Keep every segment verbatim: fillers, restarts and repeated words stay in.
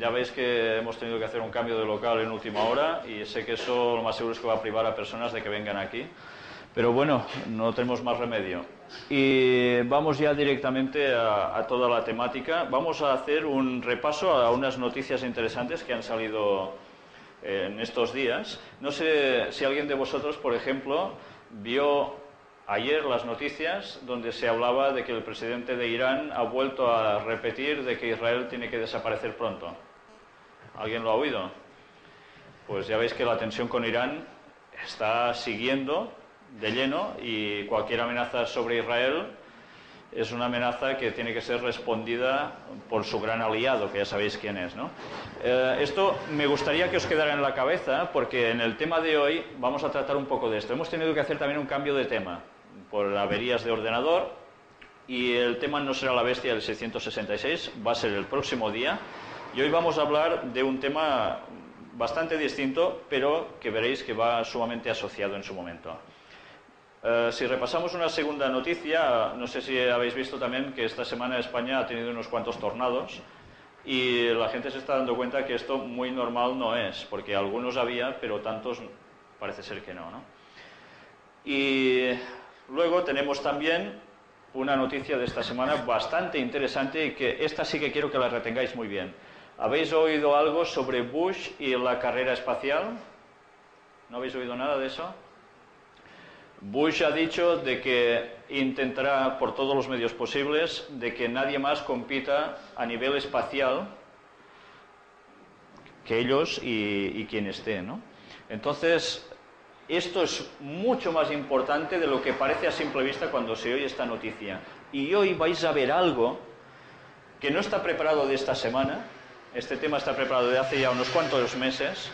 ya veis que hemos tenido que hacer un cambio de local en última hora y sé que eso lo más seguro es que va a privar a personas de que vengan aquí. Pero bueno, no tenemos más remedio. Y vamos ya directamente a, a toda la temática. Vamos a hacer un repaso a unas noticias interesantes que han salido eh, en estos días. No sé si alguien de vosotros, por ejemplo, vio ayer las noticias donde se hablaba de que el presidente de Irán ha vuelto a repetir de que Israel tiene que desaparecer pronto. ¿Alguien lo ha oído? Pues ya veis que la tensión con Irán está siguiendo de lleno y cualquier amenaza sobre Israel es una amenaza que tiene que ser respondida por su gran aliado, que ya sabéis quién es, ¿no? Eh, esto me gustaría que os quedara en la cabeza, porque en el tema de hoy vamos a tratar un poco de esto. Hemos tenido que hacer también un cambio de tema por averías de ordenador, y el tema no será la bestia del seiscientos sesenta y seis, va a ser el próximo día, y hoy vamos a hablar de un tema bastante distinto, pero que veréis que va sumamente asociado en su momento. Uh, si repasamos una segunda noticia, no sé si habéis visto también que esta semana España ha tenido unos cuantos tornados y la gente se está dando cuenta que esto muy normal no es, porque algunos había, pero tantos parece ser que no, ¿no? Y luego tenemos también una noticia de esta semana bastante interesante y que esta sí que quiero que la retengáis muy bien. ¿Habéis oído algo sobre Bush y la carrera espacial? ¿No habéis oído nada de eso? Bush ha dicho de que intentará por todos los medios posibles de que nadie más compita a nivel espacial que ellos y, y quien esté, ¿no? Entonces, esto es mucho más importante de lo que parece a simple vista cuando se oye esta noticia. Y hoy vais a ver algo que no está preparado de esta semana, este tema está preparado de hace ya unos cuantos meses,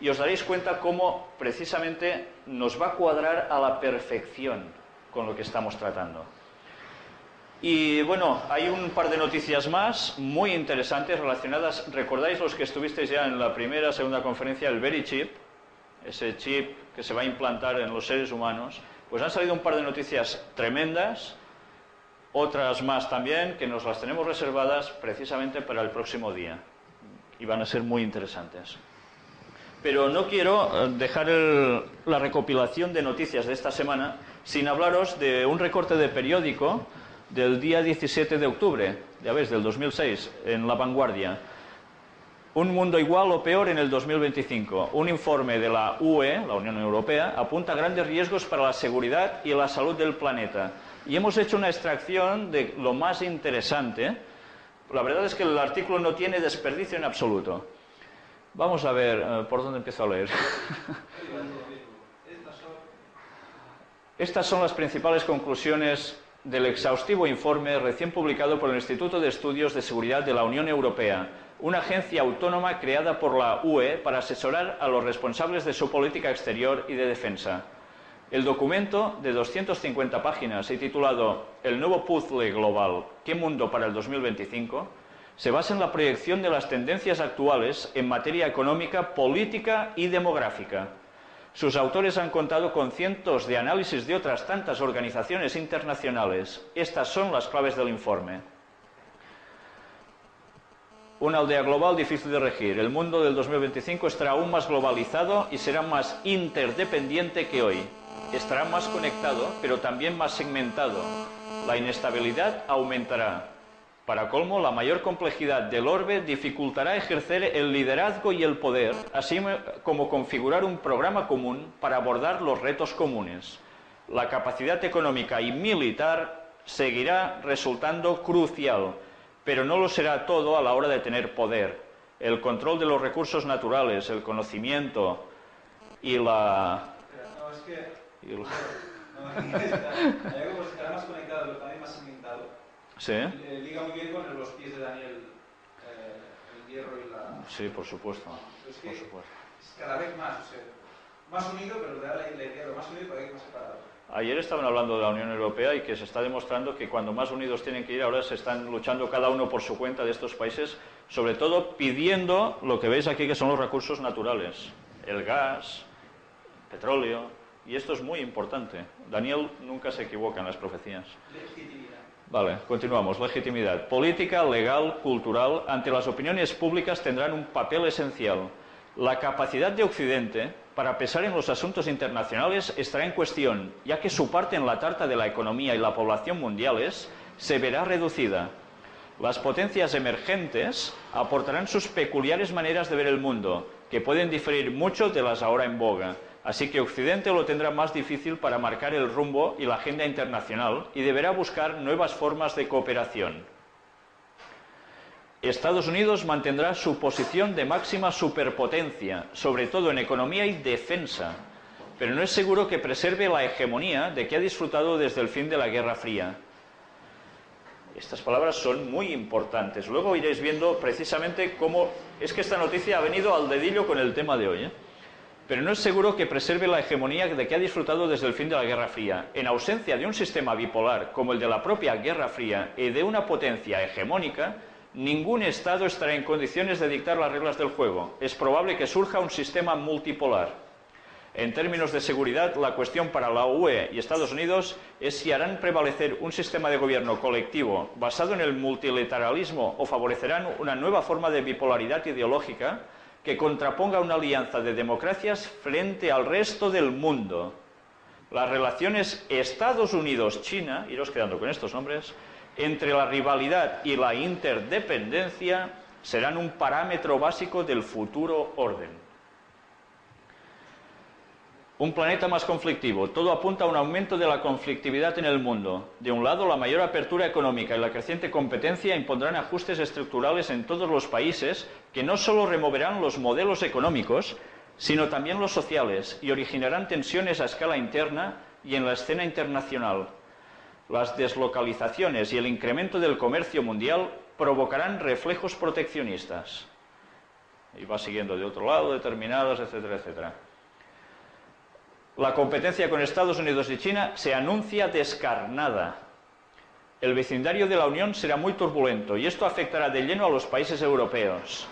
y os daréis cuenta cómo precisamente nos va a cuadrar a la perfección con lo que estamos tratando. Y bueno, hay un par de noticias más muy interesantes relacionadas. ¿Recordáis los que estuvisteis ya en la primera, segunda conferencia, el VeriChip? Ese chip que se va a implantar en los seres humanos. Pues han salido un par de noticias tremendas, otras más también, que nos las tenemos reservadas precisamente para el próximo día. Y van a ser muy interesantes. Pero no quiero dejar el, la recopilación de noticias de esta semana sin hablaros de un recorte de periódico del día diecisiete de octubre, ya veis, del dos mil seis, en La Vanguardia. Un mundo igual o peor en el dos mil veinticinco. Un informe de la U E, la Unión Europea, apunta a grandes riesgos para la seguridad y la salud del planeta. Y hemos hecho una extracción de lo más interesante. La verdad es que el artículo no tiene desperdicio en absoluto. Vamos a ver, uh, ¿por dónde empiezo a leer? Estas son las principales conclusiones del exhaustivo informe recién publicado por el Instituto de Estudios de Seguridad de la Unión Europea, una agencia autónoma creada por la U E para asesorar a los responsables de su política exterior y de defensa. El documento, de doscientas cincuenta páginas y titulado El nuevo puzzle global, ¿qué mundo para el dos mil veinticinco?, se basa en la proyección de las tendencias actuales en materia económica, política y demográfica. Sus autores han contado con cientos de análisis de otras tantas organizaciones internacionales. Estas son las claves del informe. Una aldea global difícil de regir. El mundo del dos mil veinticinco estará aún más globalizado y será más interdependiente que hoy. Estará más conectado, pero también más segmentado. La inestabilidad aumentará. Para colmo, la mayor complejidad del orbe dificultará ejercer el liderazgo y el poder, así como configurar un programa común para abordar los retos comunes. La capacidad económica y militar seguirá resultando crucial, pero no lo será todo a la hora de tener poder. El control de los recursos naturales, el conocimiento y la... No, es que... y la... No, está como estará más conectado, pero también más segmentado. Sí. Liga muy bien con los pies de Daniel, eh, el hierro y la... Sí, por supuesto. Es que por supuesto. Cada vez más, o sea, más unido, pero da la idea de más unido y cada vez más separado. Ayer estaban hablando de la Unión Europea y que se está demostrando que cuando más unidos tienen que ir, ahora se están luchando cada uno por su cuenta de estos países, sobre todo pidiendo lo que veis aquí que son los recursos naturales, el gas, el petróleo, y esto es muy importante. Daniel nunca se equivoca en las profecías. Legitimidad. Vale, continuamos. Legitimidad. Política, legal, cultural, ante las opiniones públicas tendrán un papel esencial. La capacidad de Occidente para pesar en los asuntos internacionales estará en cuestión, ya que su parte en la tarta de la economía y la población mundiales se verá reducida. Las potencias emergentes aportarán sus peculiares maneras de ver el mundo, que pueden diferir mucho de las ahora en boga. Así que Occidente lo tendrá más difícil para marcar el rumbo y la agenda internacional y deberá buscar nuevas formas de cooperación. Estados Unidos mantendrá su posición de máxima superpotencia, sobre todo en economía y defensa, pero no es seguro que preserve la hegemonía de que ha disfrutado desde el fin de la Guerra Fría. Estas palabras son muy importantes. Luego iréis viendo precisamente cómo es que esta noticia ha venido al dedillo con el tema de hoy, ¿eh? Pero no es seguro que preserve la hegemonía de que ha disfrutado desde el fin de la Guerra Fría. En ausencia de un sistema bipolar como el de la propia Guerra Fría y de una potencia hegemónica, ningún Estado estará en condiciones de dictar las reglas del juego. Es probable que surja un sistema multipolar. En términos de seguridad, la cuestión para la U E y Estados Unidos es si harán prevalecer un sistema de gobierno colectivo basado en el multilateralismo o favorecerán una nueva forma de bipolaridad ideológica que contraponga una alianza de democracias frente al resto del mundo. Las relaciones Estados Unidos-China, iros quedando con estos nombres, entre la rivalidad y la interdependencia serán un parámetro básico del futuro orden. Un planeta más conflictivo. Todo apunta a un aumento de la conflictividad en el mundo. De un lado, la mayor apertura económica y la creciente competencia impondrán ajustes estructurales en todos los países que no solo removerán los modelos económicos, sino también los sociales y originarán tensiones a escala interna y en la escena internacional. Las deslocalizaciones y el incremento del comercio mundial provocarán reflejos proteccionistas. Y va siguiendo de otro lado, determinadas, etcétera, etcétera. La competencia con Estados Unidos y China se anuncia descarnada. El vecindario de la Unión será muy turbulento y esto afectará de lleno a los países europeos.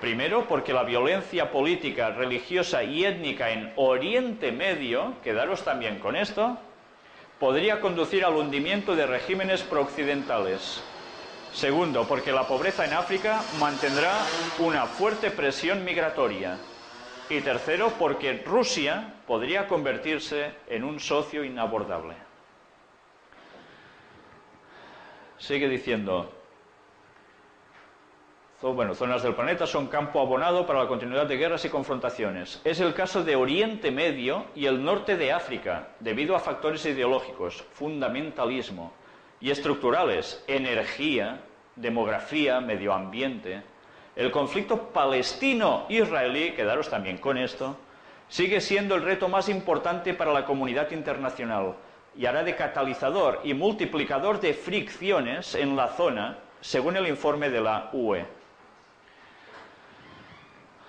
Primero, porque la violencia política, religiosa y étnica en Oriente Medio, quedaros también con esto, podría conducir al hundimiento de regímenes prooccidentales. Segundo, porque la pobreza en África mantendrá una fuerte presión migratoria. Y tercero, porque Rusia podría convertirse en un socio inabordable. Sigue diciendo, bueno, zonas del planeta son campo abonado para la continuidad de guerras y confrontaciones. Es el caso de Oriente Medio y el norte de África, debido a factores ideológicos, fundamentalismo y estructurales, energía, demografía, medio ambiente. El conflicto palestino-israelí, quedaros también con esto, sigue siendo el reto más importante para la comunidad internacional y hará de catalizador y multiplicador de fricciones en la zona, según el informe de la U E.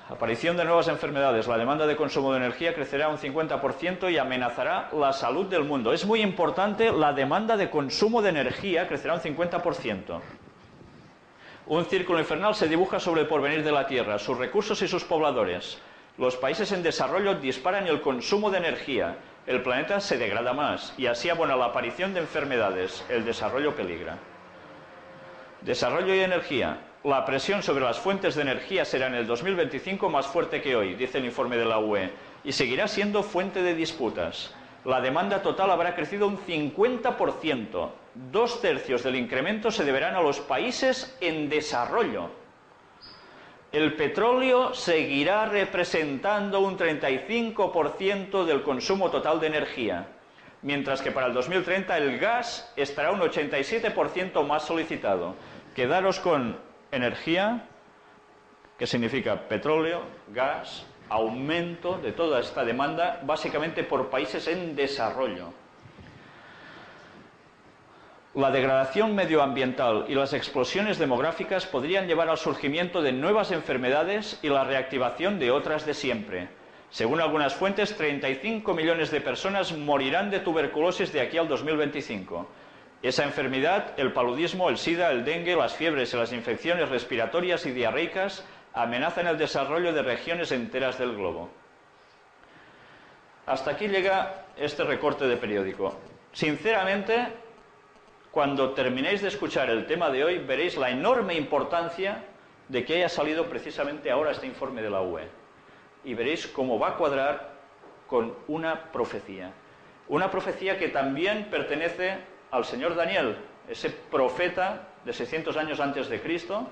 Aparición de nuevas enfermedades. La demanda de consumo de energía crecerá un cincuenta por ciento y amenazará la salud del mundo. Es muy importante, la demanda de consumo de energía crecerá un cincuenta por ciento. Un círculo infernal se dibuja sobre el porvenir de la Tierra, sus recursos y sus pobladores. Los países en desarrollo disparan el consumo de energía. El planeta se degrada más y así abona la aparición de enfermedades. El desarrollo peligra. Desarrollo y energía. La presión sobre las fuentes de energía será en el dos mil veinticinco más fuerte que hoy, dice el informe de la U E, y seguirá siendo fuente de disputas. La demanda total habrá crecido un cincuenta por ciento. Dos tercios del incremento se deberán a los países en desarrollo. El petróleo seguirá representando un treinta y cinco por ciento del consumo total de energía, mientras que para el dos mil treinta el gas estará un ochenta y siete por ciento más solicitado. Quedaros con energía, que significa petróleo, gas, aumento de toda esta demanda, básicamente por países en desarrollo. La degradación medioambiental y las explosiones demográficas podrían llevar al surgimiento de nuevas enfermedades y la reactivación de otras de siempre. Según algunas fuentes, treinta y cinco millones de personas morirán de tuberculosis de aquí al dos mil veinticinco. Esa enfermedad, el paludismo, el sida, el dengue, las fiebres y las infecciones respiratorias y diarreicas, amenazan el desarrollo de regiones enteras del globo. Hasta aquí llega este recorte de periódico. Sinceramente, Cuando terminéis de escuchar el tema de hoy, veréis la enorme importancia de que haya salido precisamente ahora este informe de la U E. Y veréis cómo va a cuadrar con una profecía. Una profecía que también pertenece al señor Daniel, ese profeta de seiscientos años antes de Cristo,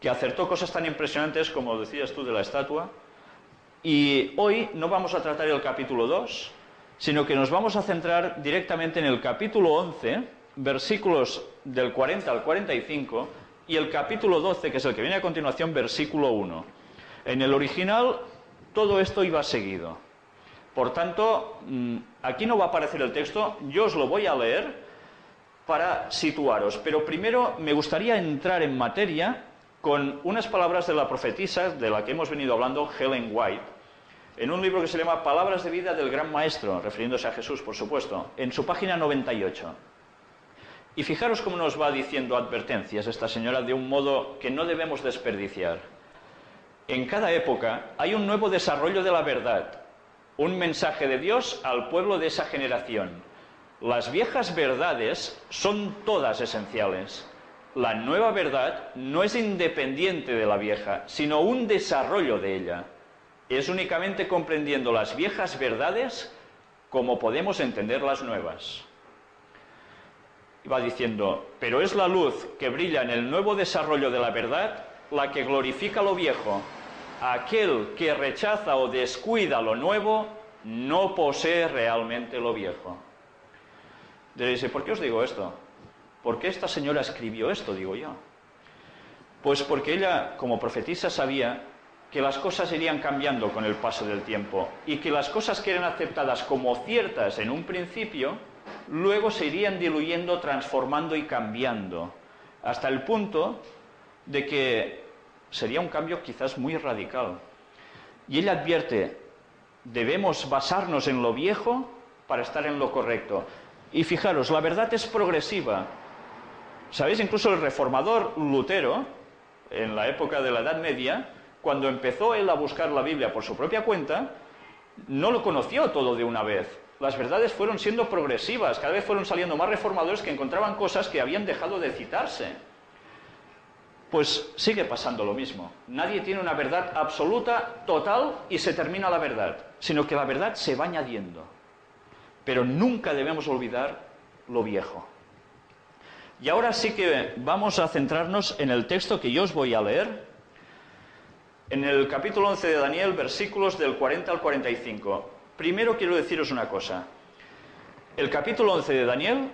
que acertó cosas tan impresionantes como decías tú de la estatua. Y hoy no vamos a tratar el capítulo dos, sino que nos vamos a centrar directamente en el capítulo once, versículos del cuarenta al cuarenta y cinco, y el capítulo doce, que es el que viene a continuación, versículo uno. En el original todo esto iba seguido. Por tanto, aquí no va a aparecer el texto, yo os lo voy a leer para situaros. Pero primero me gustaría entrar en materia con unas palabras de la profetisa de la que hemos venido hablando, Helen White, en un libro que se llama Palabras de Vida del Gran Maestro, refiriéndose a Jesús, por supuesto, en su página noventa y ocho. Y fijaros cómo nos va diciendo advertencias esta señora de un modo que no debemos desperdiciar. En cada época hay un nuevo desarrollo de la verdad, un mensaje de Dios al pueblo de esa generación. Las viejas verdades son todas esenciales. La nueva verdad no es independiente de la vieja, sino un desarrollo de ella. Es únicamente comprendiendo las viejas verdades como podemos entender las nuevas. Y va diciendo, pero es la luz que brilla en el nuevo desarrollo de la verdad la que glorifica lo viejo. Aquel que rechaza o descuida lo nuevo no posee realmente lo viejo. Diréis, ¿por qué os digo esto? ¿Por qué esta señora escribió esto, digo yo? Pues porque ella, como profetisa, sabía que las cosas irían cambiando con el paso del tiempo y que las cosas que eran aceptadas como ciertas en un principio, luego se irían diluyendo, transformando y cambiando, hasta el punto de que sería un cambio quizás muy radical. Y ella advierte, debemos basarnos en lo viejo para estar en lo correcto. Y fijaros, la verdad es progresiva. ¿Sabéis? Incluso el reformador Lutero, en la época de la Edad Media, cuando empezó él a buscar la Biblia por su propia cuenta, no lo conoció todo de una vez. Las verdades fueron siendo progresivas, cada vez fueron saliendo más reformadores que encontraban cosas que habían dejado de citarse. Pues sigue pasando lo mismo. Nadie tiene una verdad absoluta, total, y se termina la verdad, sino que la verdad se va añadiendo. Pero nunca debemos olvidar lo viejo. Y ahora sí que vamos a centrarnos en el texto que yo os voy a leer, en el capítulo once de Daniel, versículos del cuarenta al cuarenta y cinco. Primero quiero deciros una cosa. El capítulo once de Daniel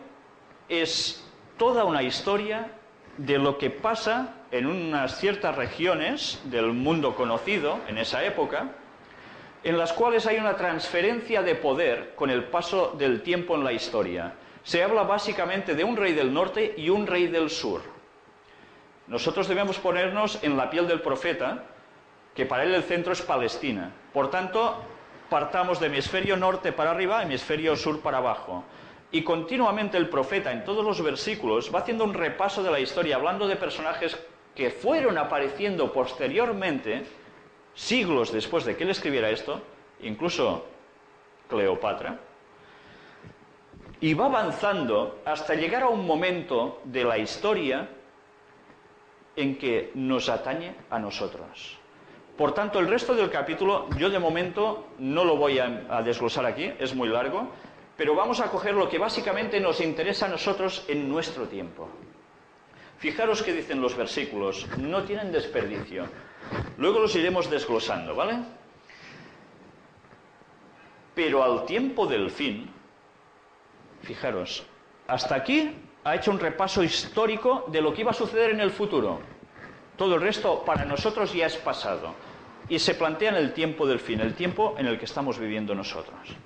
es toda una historia de lo que pasa en unas ciertas regiones del mundo conocido en esa época, en las cuales hay una transferencia de poder con el paso del tiempo en la historia. Se habla básicamente de un rey del norte y un rey del sur. Nosotros debemos ponernos en la piel del profeta, que para él el centro es Palestina. Por tanto, partamos de hemisferio norte para arriba, hemisferio sur para abajo. Y continuamente el profeta, en todos los versículos, va haciendo un repaso de la historia, hablando de personajes que fueron apareciendo posteriormente, siglos después de que él escribiera esto, incluso Cleopatra. Y va avanzando hasta llegar a un momento de la historia en que nos atañe a nosotros. Por tanto, el resto del capítulo, yo de momento no lo voy a, a desglosar aquí, es muy largo, pero vamos a coger lo que básicamente nos interesa a nosotros en nuestro tiempo. Fijaros qué dicen los versículos, no tienen desperdicio. Luego los iremos desglosando, ¿vale? Pero al tiempo del fin. Fijaros, hasta aquí ha hecho un repaso histórico de lo que iba a suceder en el futuro. Todo el resto para nosotros ya es pasado. Y se plantea en el tiempo del fin, el tiempo en el que estamos viviendo nosotros.